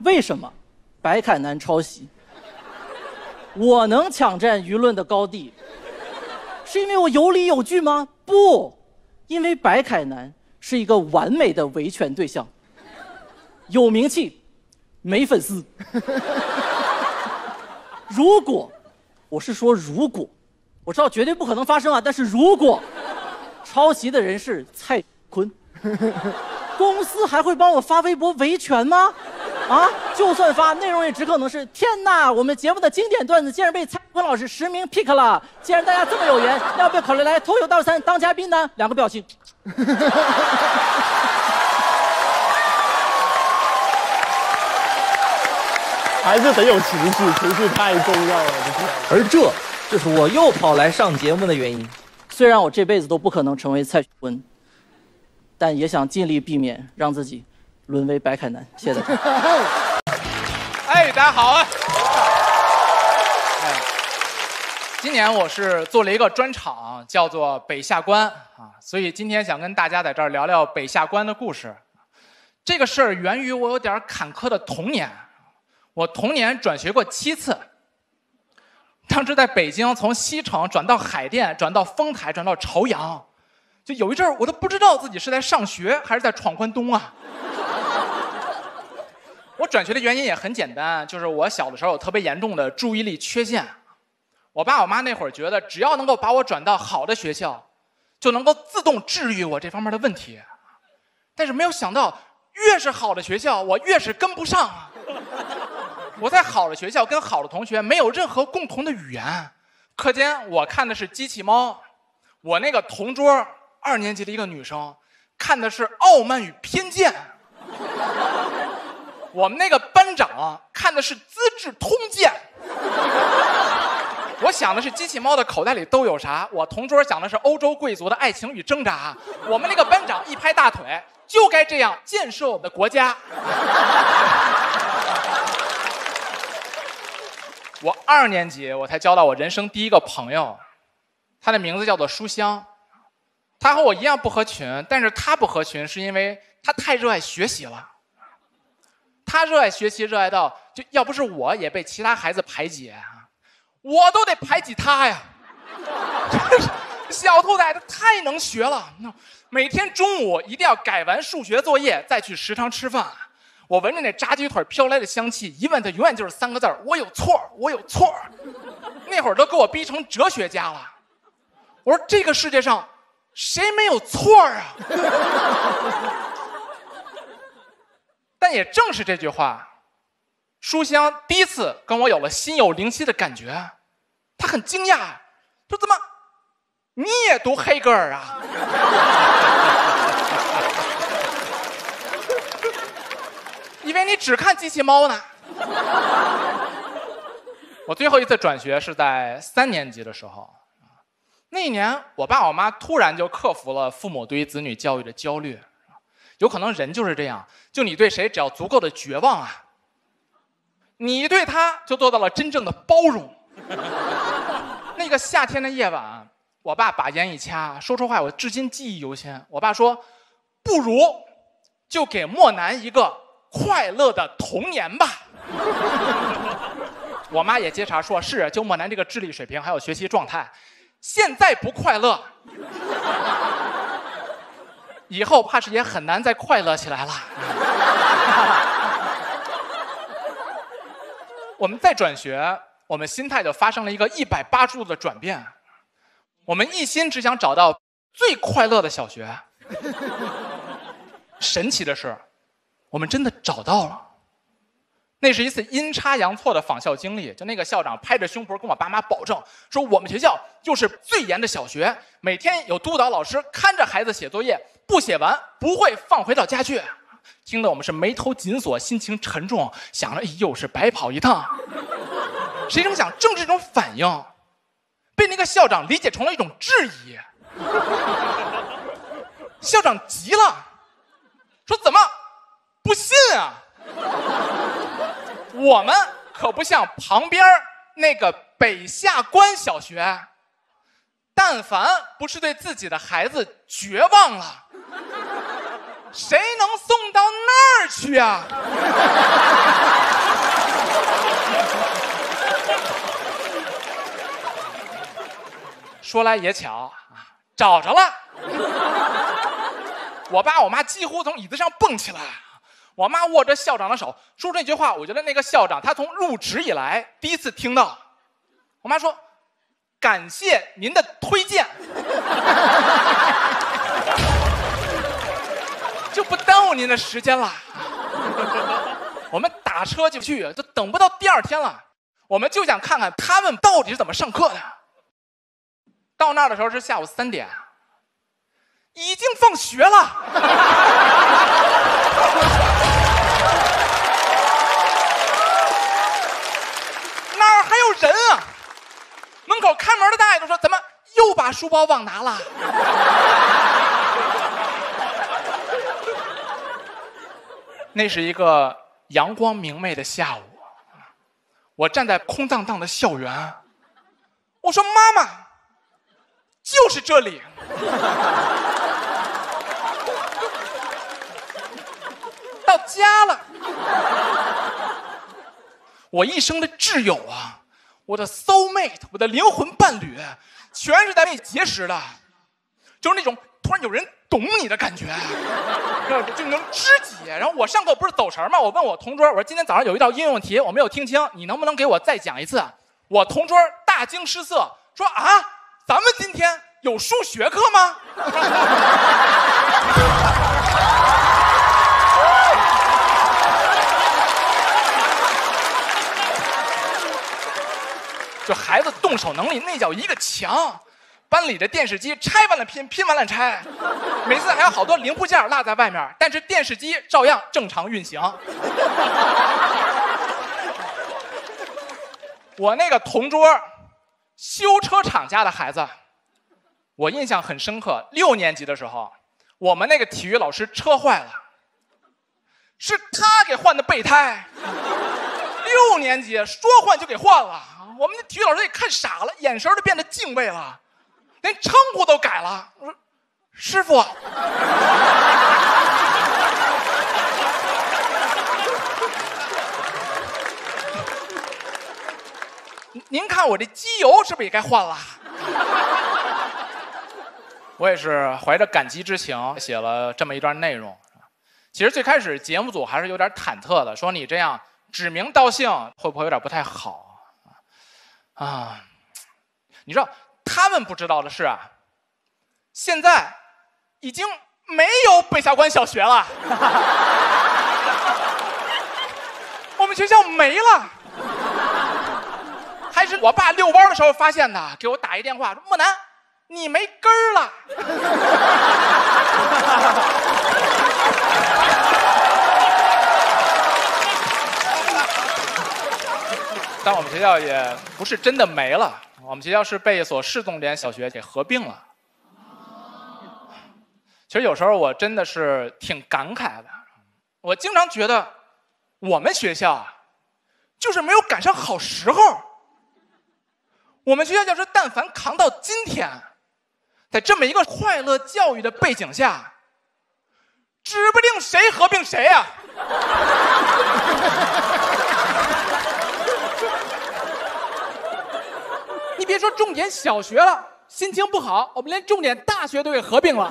为什么白凯南抄袭我能抢占舆论的高地，是因为我有理有据吗？不，因为白凯南是一个完美的维权对象，有名气没粉丝。如果，我是说如果，我知道绝对不可能发生啊，但是如果抄袭的人是蔡坤，公司还会帮我发微博维权吗？啊，就算发，内容也只可能是天哪，我们节目的经典段子竟然被蔡坤老师实名 pick 了，既然大家这么有缘，要不要考虑来脱口道三当嘉宾呢？两个表情。还是得有情绪，情绪太重要了。而这就是我又跑来上节目的原因。虽然我这辈子都不可能成为蔡徐坤，但也想尽力避免让自己沦为白凯南。谢谢大家。哎，大家好啊！哎，今年我是做了一个专场，叫做《北下关》啊，所以今天想跟大家在这儿聊聊北下关的故事。这个事儿源于我有点坎坷的童年。我童年转学过7次，当时在北京从西城转到海淀，转到丰台，转到朝阳，就有一阵儿我都不知道自己是在上学还是在闯关东啊。我转学的原因也很简单，就是我小的时候有特别严重的注意力缺陷，我爸我妈那会儿觉得只要能够把我转到好的学校，就能够自动治愈我这方面的问题，但是没有想到越是好的学校我越是跟不上。我在好的学校跟好的同学没有任何共同的语言，课间我看的是机器猫，我那个同桌2年级的一个女生看的是《傲慢与偏见》，我们那个班长看的是《资治通鉴》，我想的是机器猫的口袋里都有啥，我同桌想的是欧洲贵族的爱情与挣扎，我们那个班长一拍大腿，就该这样建设我们的国家。我2年级我才交到我人生第一个朋友，他的名字叫做书香，他和我一样不合群，但是他不合群是因为他太热爱学习了，他热爱学习热爱到就要不是我也被其他孩子排挤，我都得排挤他呀。小兔崽子太能学了，每天中午一定要改完数学作业再去食堂吃饭。我闻着那炸鸡腿飘来的香气，一问他永远就是三个字儿：我有错，我有错。那会儿都给我逼成哲学家了。我说这个世界上谁没有错啊？但也正是这句话，书香第一次跟我有了心有灵犀的感觉。他很惊讶，说怎么你也读黑格尔啊？以为你只看机器猫呢。我最后一次转学是在3年级的时候，那一年我爸我妈突然就克服了父母对于子女教育的焦虑。有可能人就是这样，就你对谁只要足够的绝望啊，你对他就做到了真正的包容。那个夏天的夜晚，我爸把烟一掐，说出话我至今记忆犹新。我爸说：“不如就给莫南一个快乐的童年吧。”我妈也接茬说：“是，就莫南这个智力水平还有学习状态，现在不快乐，以后怕是也很难再快乐起来了。”我们再转学，我们心态就发生了一个180度的转变。我们一心只想找到最快乐的小学。神奇的是，我们真的找到了。那是一次阴差阳错的访校经历，就那个校长拍着胸脯跟我爸妈保证说，我们学校就是最严的小学，每天有督导老师看着孩子写作业，不写完不会放回到家去。听得我们是眉头紧锁，心情沉重，想着又是白跑一趟。谁这么想，正是这种反应被那个校长理解成了一种质疑。校长急了，说怎么不信啊？我们可不像旁边那个北下关小学，但凡不是对自己的孩子绝望了，谁能送到那儿去啊？说来也巧，找着了。我爸我妈几乎从椅子上蹦起来，我妈握着校长的手说出那句话，我觉得那个校长他从入职以来第一次听到。我妈说：“感谢您的推荐。”就不耽误您的时间了。我们打车就去，就等不到第二天了。我们就想看看他们到底是怎么上课的。到那儿的时候是下午3点，已经放学了。哪儿还有人啊？门口看门的大爷都说：“怎么又把书包忘拿了？”那是一个阳光明媚的下午，我站在空荡荡的校园，我说：“妈妈。”就是这里。到家了。我一生的挚友啊，我的 soul mate， 我的灵魂伴侣，全是在那结识的，就是那种突然有人懂你的感觉，就那种知己。然后我上课不是走神吗？我问我同桌，我说今天早上有一道应用题我没有听清，你能不能给我再讲一次？我同桌大惊失色，说：“啊，咱们今天有数学课吗？”就孩子动手能力那叫一个强，班里的电视机拆完了拼，拼完了拆，每次还有好多零部件落在外面，但是电视机照样正常运行。我那个同桌修车厂家的孩子，我印象很深刻。6年级的时候，我们那个体育老师车坏了，是他给换的备胎。6年级说换就给换了，我们的体育老师也看傻了，眼神都变得敬畏了，连称呼都改了，师傅。您看我这机油是不是也该换了？我也是怀着感激之情写了这么一段内容。其实最开始节目组还是有点忐忑的，说你这样指名道姓会不会有点不太好啊？你知道他们不知道的是啊，现在已经没有北下关小学了，我们学校没了。还是我爸遛弯的时候发现的，给我打一电话说：“莫南，你没根儿了。”但我们学校也不是真的没了，我们学校是被一所市重点小学给合并了。其实有时候我真的是挺感慨的，我经常觉得我们学校啊，就是没有赶上好时候。我们学校要是但凡扛到今天，在这么一个快乐教育的背景下，指不定谁合并谁呀！你别说重点小学了，心情不好，我们连重点大学都给合并了。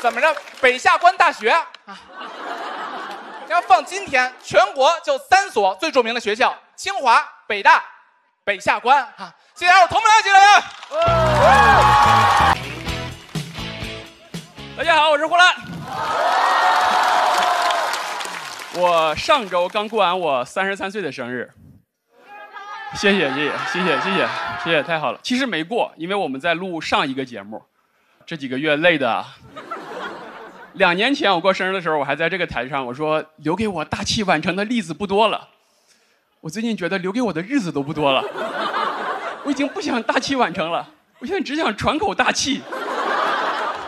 怎么着？北下关大学啊！要放今天，全国就3所最著名的学校。清华、北大、北下关啊！谢谢我同门起来啊！大家好，我是胡兰。我上周刚过完我33岁的生日，谢谢，太好了。其实没过，因为我们在录上一个节目，这几个月累的。2年前我过生日的时候，我还在这个台上，我说留给我大器晚成的例子不多了。我最近觉得留给我的日子都不多了，我已经不想大器晚成了，我现在只想喘口大气。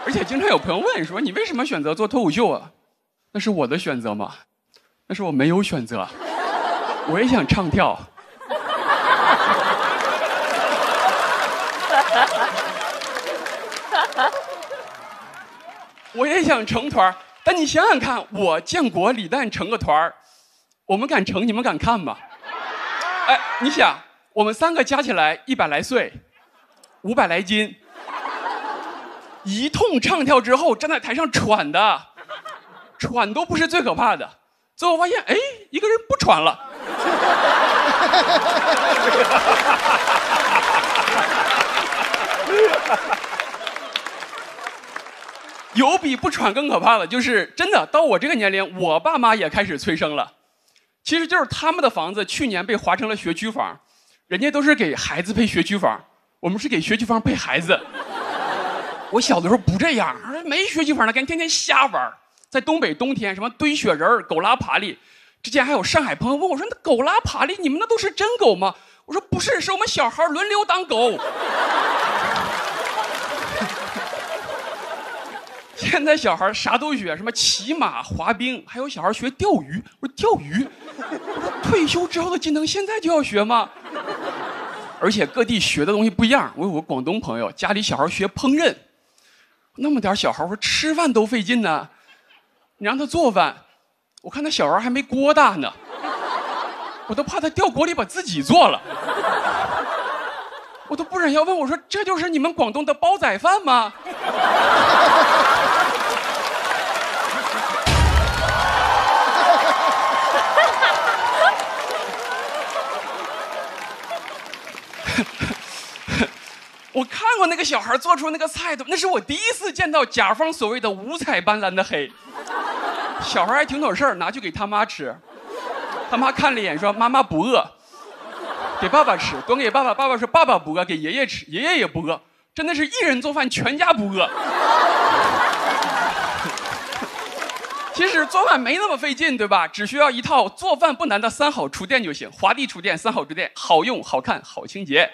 而且经常有朋友问说：“你为什么选择做脱口秀啊？”那是我的选择吗？那是我没有选择。我也想唱跳。我也想成团，但你想想看，我建国李诞成个团，我们敢成，你们敢看吗？哎，你想，我们3个加起来100来岁，500来斤，一通唱跳之后，站在台上喘的，喘都不是最可怕的。最后发现，哎，一个人不喘了。有比不喘更可怕的，就是真的到我这个年龄，我爸妈也开始催生了。其实就是他们的房子去年被划成了学区房，人家都是给孩子配学区房，我们是给学区房配孩子。我小的时候不这样，没学区房的，跟天天瞎玩。在东北冬天，什么堆雪人、狗拉爬犁，之前还有上海朋友问我说：“那狗拉爬犁，你们那都是真狗吗？”我说：“不是，是我们小孩轮流当狗。”现在小孩啥都学，什么骑马、滑冰，还有小孩学钓鱼。我说钓鱼，退休之后的技能现在就要学吗？而且各地学的东西不一样。我有个广东朋友，家里小孩学烹饪，那么点小孩，我说吃饭都费劲呢，你让他做饭，我看他小孩还没锅大呢，我都怕他掉锅里把自己做了。我都不忍要问，我说这就是你们广东的煲仔饭吗？我看过那个小孩做出那个菜的，那是我第一次见到甲方所谓的五彩斑斓的黑。小孩还挺懂事儿，拿去给他妈吃，他妈看了一眼说：“妈妈不饿，给爸爸吃。”端给爸爸，爸爸说：“爸爸不饿，给爷爷吃，爷爷也不饿。”真的是一人做饭，全家不饿。其实做饭没那么费劲，对吧？只需要一套做饭不难的3好厨电就行。华帝厨电、3好厨电，好用、好看、好清洁。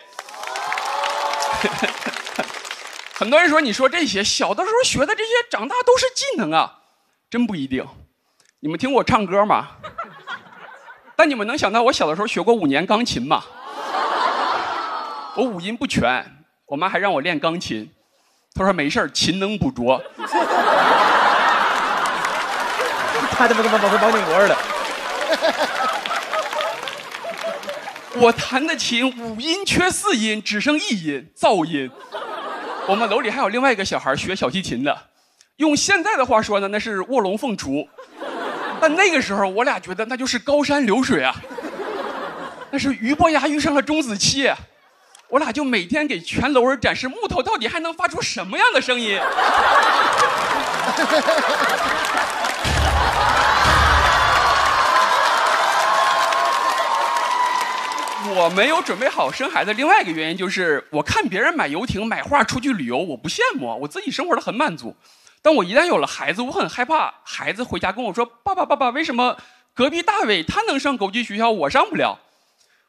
很多人说，你说这些小的时候学的这些，长大都是技能啊，真不一定。你们听我唱歌吗？但你们能想到我小的时候学过5年钢琴吗？我5音不全，我妈还让我练钢琴，她说没事，勤能补拙。他怎么跟王建国似的？我弹的琴五音缺四音，只剩一音，噪音。我们楼里还有另外一个小孩学小提琴的，用现在的话说呢，那是卧龙凤雏。但那个时候我俩觉得那就是高山流水啊，那是俞伯牙遇上了钟子期。我俩就每天给全楼人展示木头到底还能发出什么样的声音。我没有准备好生孩子，另外一个原因就是我看别人买游艇、买画、出去旅游，我不羡慕，我自己生活得很满足。但我一旦有了孩子，我很害怕孩子回家跟我说：“爸爸，爸爸，为什么隔壁大伟他能上国际学校，我上不了？”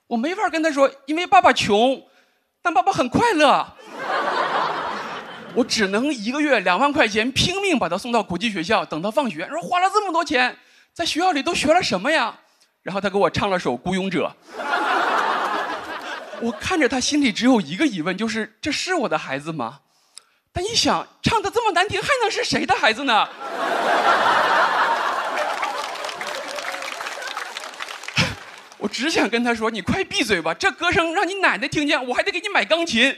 我没法跟他说，因为爸爸穷，但爸爸很快乐。我只能一个月2万块钱拼命把他送到国际学校，等他放学，说花了这么多钱，在学校里都学了什么呀？然后他给我唱了首《孤勇者》。我看着他，心里只有一个疑问，就是这是我的孩子吗？但一想，唱得这么难听，还能是谁的孩子呢？我只想跟他说，你快闭嘴吧，这歌声让你奶奶听见，我还得给你买钢琴。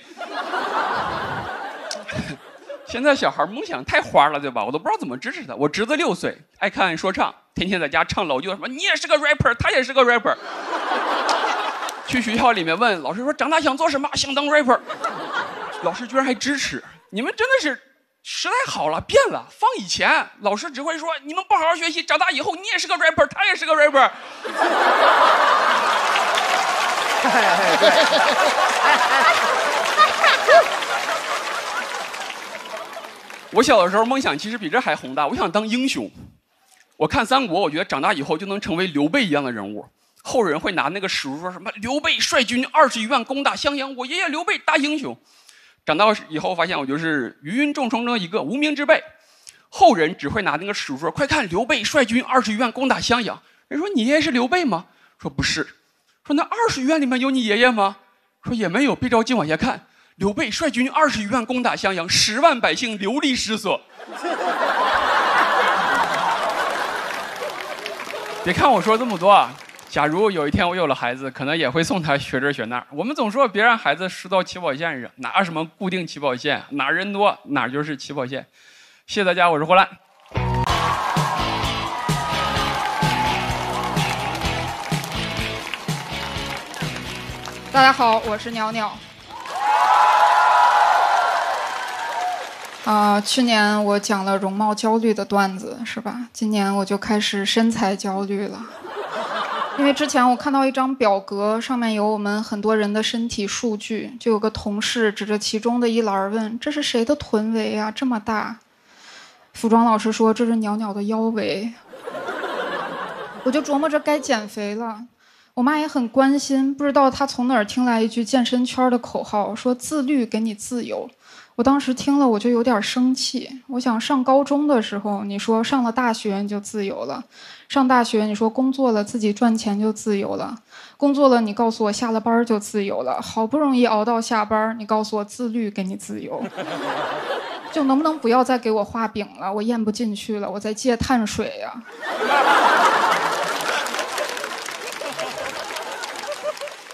现在小孩梦想太花了，对吧？我都不知道怎么支持他。我侄子6岁，爱看说唱，天天在家唱老旧什么，你也是个 rapper， 他也是个 rapper。去学校里面问老师说，长大想做什么？想当 rapper。老师居然还支持，你们真的是时代好了，变了。放以前老师只会说，你们不好好学习，长大以后你也是个 rapper， 他也是个 rapper。我小的时候梦想其实比这还宏大，我想当英雄。我看三国，我觉得长大以后就能成为刘备一样的人物。后人会拿那个史书说什么刘备率军21万攻打襄阳，我爷爷刘备大英雄。长大以后发现我就是芸芸众生中一个无名之辈。后人只会拿那个史书说，快看刘备率军21万攻打襄阳。人说你爷爷是刘备吗？说不是。说那21万里面有你爷爷吗？说也没有。别着急往下看，刘备率军21万攻打襄阳，10万百姓流离失所。别看我说这么多啊。假如有一天我有了孩子，可能也会送他学这学那。我们总说别让孩子输到起跑线上，哪什么固定起跑线，哪人多哪就是起跑线。谢谢大家，我是霍乱。大家好，我是鸟鸟。去年我讲了容貌焦虑的段子，是吧？今年我就开始身材焦虑了。因为之前我看到一张表格，上面有我们很多人的身体数据，就有个同事指着其中的一栏问，这是谁的臀围啊，这么大？服装老师说，这是鸟鸟的腰围。我就琢磨着该减肥了。我妈也很关心，不知道她从哪儿听来一句健身圈的口号，说自律给你自由。我当时听了我就有点生气，我想上高中的时候你说上了大学你就自由了，上大学你说工作了自己赚钱就自由了，工作了你告诉我下了班就自由了，好不容易熬到下班你告诉我自律给你自由。就能不能不要再给我画饼了，我咽不进去了，我在戒碳水呀。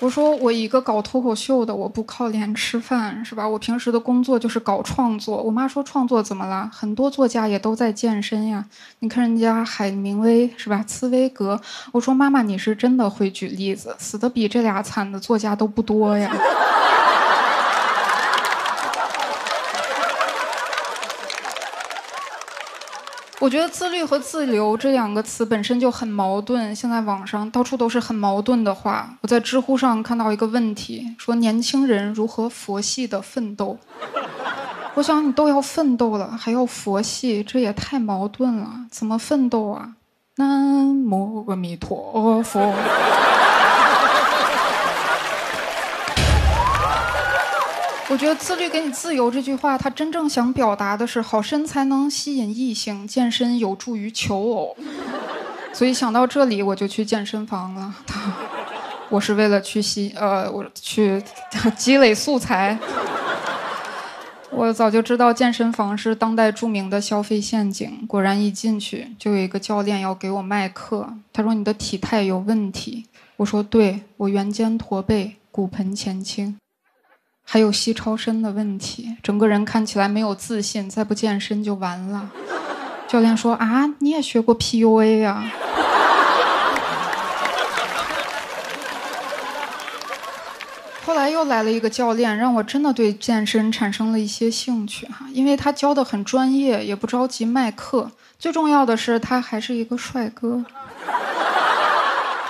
我说我一个搞脱口秀的，我不靠脸吃饭，是吧？我平时的工作就是搞创作。我妈说创作怎么了？很多作家也都在健身呀。你看人家海明威，是吧？茨威格。我说妈妈，你是真的会举例子，死得比这俩惨的作家都不多呀。我觉得自律和自由这两个词本身就很矛盾，现在网上到处都是很矛盾的话。我在知乎上看到一个问题，说年轻人如何佛系的奋斗。我想你都要奋斗了还要佛系，这也太矛盾了，怎么奋斗啊？南无阿弥陀佛。我觉得自律给你自由这句话，他真正想表达的是好身材能吸引异性，健身有助于求偶。所以想到这里我就去健身房了，我是为了去积累素材。我早就知道健身房是当代著名的消费陷阱，果然一进去就有一个教练要给我卖课，他说你的体态有问题，我说对，我圆肩驼背，骨盆前倾，还有膝超伸的问题，整个人看起来没有自信，再不健身就完了。教练说啊，你也学过 PUA 呀？后来又来了一个教练，让我真的对健身产生了一些兴趣哈，因为他教的很专业，也不着急卖课，最重要的是他还是一个帅哥。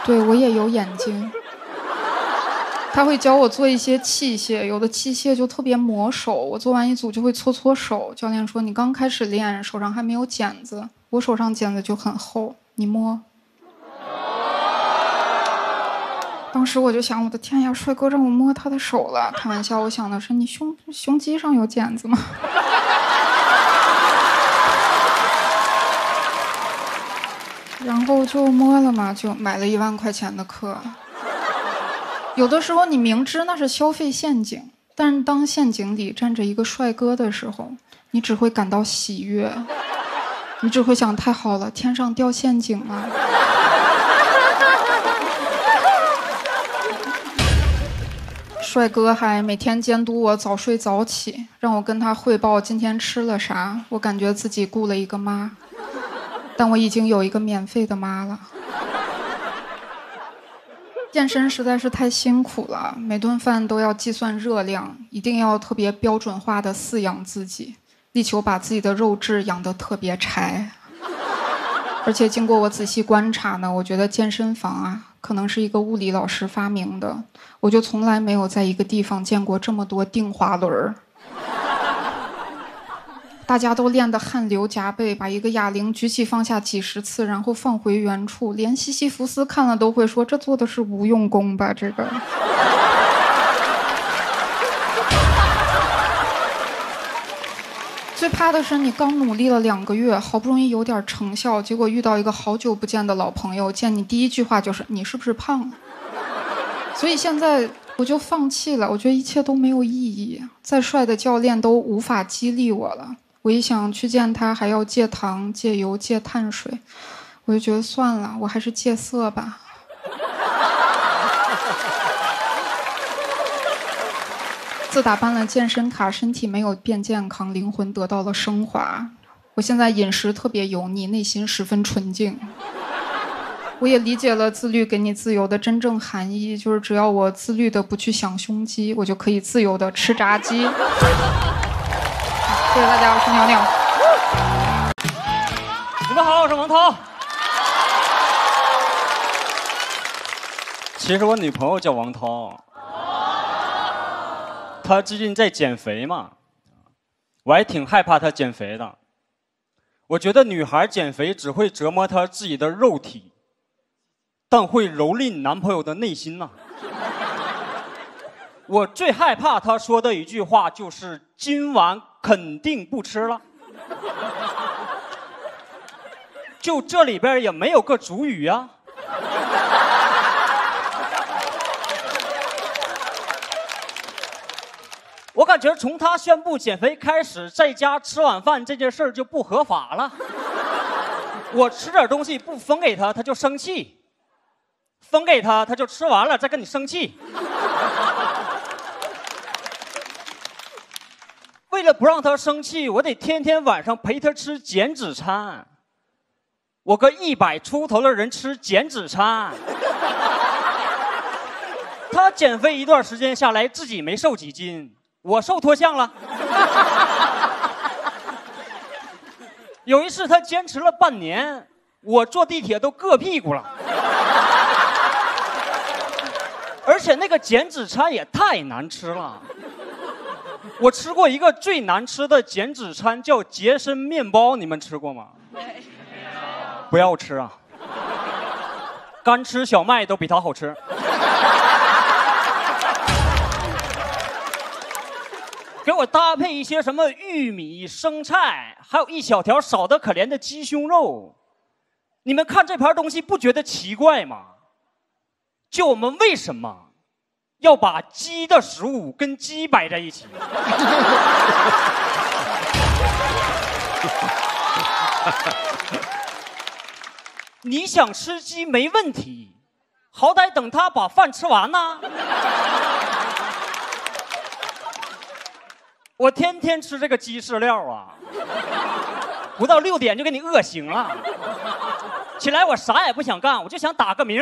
对，我也有眼睛。他会教我做一些器械，有的器械就特别磨手，我做完一组就会搓搓手。教练说你刚开始练手上还没有茧子，我手上茧子就很厚，你摸。当时我就想，我的天呀，帅哥让我摸他的手了，开玩笑，我想的是你胸肌上有茧子吗？然后就摸了嘛，就买了1万块钱的课。有的时候你明知那是消费陷阱，但是当陷阱里站着一个帅哥的时候，你只会感到喜悦，你只会想太好了，天上掉陷阱了。帅哥还每天监督我早睡早起，让我跟他汇报今天吃了啥，我感觉自己雇了一个妈，但我已经有一个免费的妈了。健身实在是太辛苦了，每顿饭都要计算热量，一定要特别标准化的饲养自己，力求把自己的肉质养得特别柴。而且经过我仔细观察呢，我觉得健身房啊，可能是一个物理老师发明的，我就从来没有在一个地方见过这么多定滑轮儿。大家都练得汗流浃背，把一个哑铃举起放下几10次，然后放回原处，连西西弗斯看了都会说这做的是无用功吧这个。最怕的是你刚努力了2个月，好不容易有点成效，结果遇到一个好久不见的老朋友，见你第一句话就是你是不是胖了？所以现在我就放弃了，我觉得一切都没有意义，再帅的教练都无法激励我了。我一想去见他还要戒糖戒油戒碳水，我就觉得算了，我还是戒色吧。自打办了健身卡，身体没有变健康，灵魂得到了升华。我现在饮食特别油腻，内心十分纯净。我也理解了自律给你自由的真正含义，就是只要我自律的不去想胸肌，我就可以自由的吃炸鸡。谢谢大家，我是鸟鸟。你们好，我是王涛。其实我女朋友叫王涛，她最近在减肥嘛，我还挺害怕她减肥的。我觉得女孩减肥只会折磨她自己的肉体，但会蹂躏男朋友的内心呐。我最害怕他说的一句话就是今晚肯定不吃了。就这里边也没有个主语啊。我感觉从他宣布减肥开始，在家吃晚饭这件事儿就不合法了。我吃点东西不分给他，他就生气。分给他，他就吃完了，再跟你生气。为了不让他生气，我得天天晚上陪他吃减脂餐。我跟100出头的人吃减脂餐。他减肥一段时间下来，自己没瘦几斤，我瘦脱相了。有一次他坚持了半年，我坐地铁都硌屁股了。而且那个减脂餐也太难吃了，我吃过一个最难吃的减脂餐，叫杰森面包，你们吃过吗？不要吃啊，干吃小麦都比它好吃。给我搭配一些什么玉米、生菜，还有一小条少得可怜的鸡胸肉，你们看这盘东西不觉得奇怪吗？就我们为什么要把鸡的食物跟鸡摆在一起？你想吃鸡没问题，好歹等他把饭吃完呢。我天天吃这个鸡饲料啊，不到6点就给你饿醒了。起来我啥也不想干，我就想打个鸣。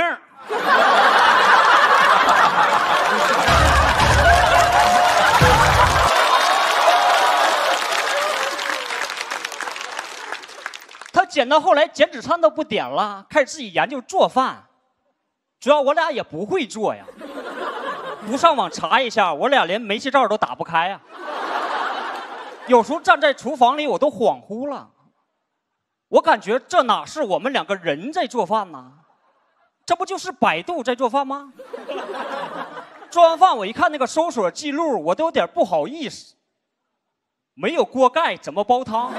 他减到后来减脂餐都不点了，开始自己研究做饭。主要我俩也不会做呀，不上网查一下，我俩连煤气灶都打不开呀。有时候站在厨房里，我都恍惚了。我感觉这哪是我们两个人在做饭呢？这不就是百度在做饭吗？做完饭我一看那个搜索记录，我都有点不好意思。没有锅盖怎么煲汤？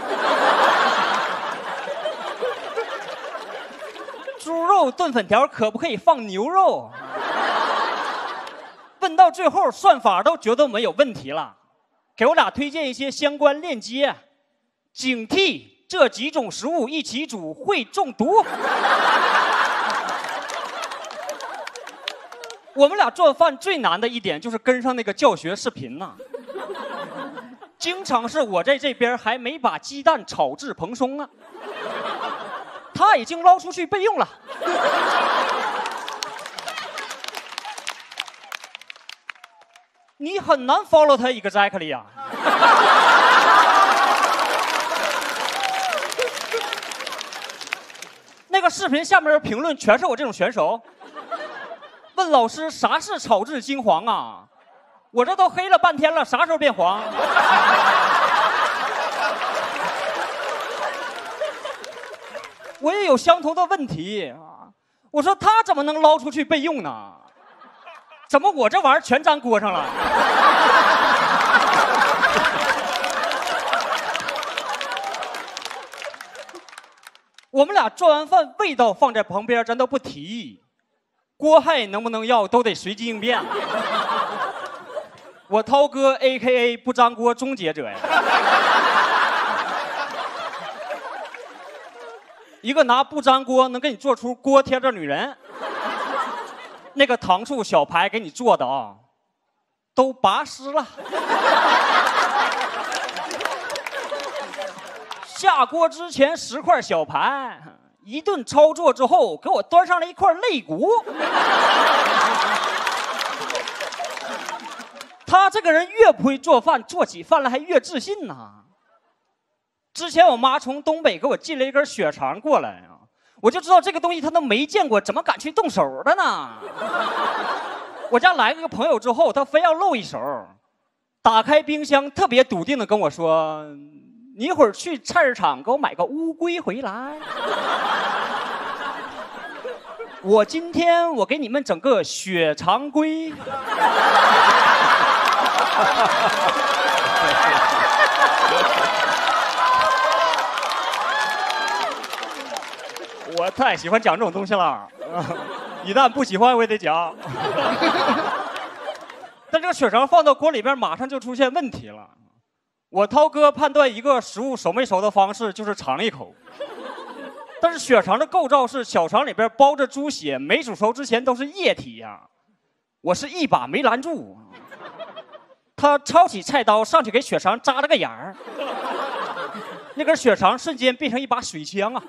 猪肉炖粉条可不可以放牛肉？问到最后，算法都觉得没有问题了。给我俩推荐一些相关链接，警惕这几种食物一起煮会中毒。我们俩做饭最难的一点就是跟上那个教学视频呐、经常是我在这边还没把鸡蛋炒至蓬松呢，他已经捞出去备用了。你很难 follow 他一个 exactly 啊。那个视频下面的评论全是我这种选手，问老师啥是炒至金黄啊？我这都黑了半天了，啥时候变黄？我也有相同的问题啊。我说他怎么能捞出去备用呢？怎么我这玩意儿全粘锅上了？我们俩做完饭，味道放在旁边，咱都不提。锅害能不能要，都得随机应变。我涛哥 A.K.A. 不粘锅终结者呀。一个拿不粘锅能给你做出锅贴的女人。那个糖醋小排给你做的啊，都拔丝了。下锅之前10块小排，一顿操作之后，给我端上了一块肋骨。他这个人越不会做饭，做起饭来还越自信呢、之前我妈从东北给我寄了一根血肠过来啊。我就知道这个东西他都没见过，怎么敢去动手的呢？我家来了个朋友之后，他非要露一手，打开冰箱，特别笃定的跟我说：“你一会儿去菜市场给我买个乌龟回来。”我今天我给你们整个血肠龟。我太喜欢讲这种东西了，一旦不喜欢我也得讲。但这个血肠放到锅里边，马上就出现问题了。我涛哥判断一个食物熟没熟的方式就是尝一口，但是血肠的构造是小肠里边包着猪血，没煮熟之前都是液体呀、我是一把没拦住，他抄起菜刀上去给血肠扎了个眼儿，那根血肠瞬间变成一把水枪啊！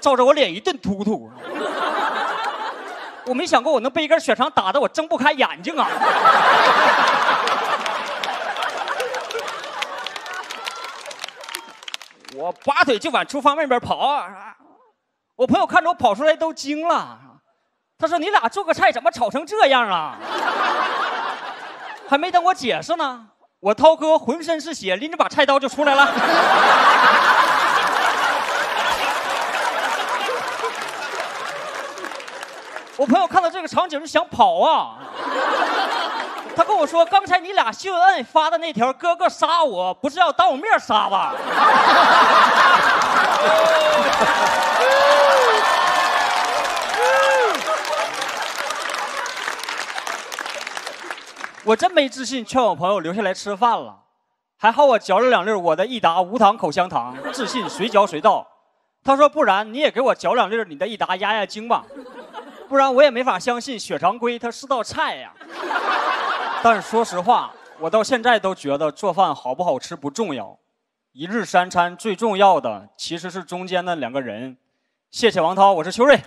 照着我脸一顿突突，我没想过我能被一根血肠打得我睁不开眼睛啊！我拔腿就往厨房外边跑啊！我朋友看着我跑出来都惊了，他说：“你俩做个菜怎么炒成这样啊？”还没等我解释呢，我涛哥浑身是血，拎着把菜刀就出来了。我朋友看到这个场景就想跑啊，他跟我说：“刚才你俩秀恩发的那条‘哥哥杀我’，不是要当我面杀吧？”我真没自信，劝我朋友留下来吃饭了。还好我嚼了两粒我的益达无糖口香糖，自信随嚼随到。他说：“不然你也给我嚼两粒你的益达压压惊吧。”不然我也没法相信血常规它是道菜呀。但是说实话，我到现在都觉得做饭好不好吃不重要，一日三餐最重要的其实是中间的两个人。谢谢王涛，我是秋瑞。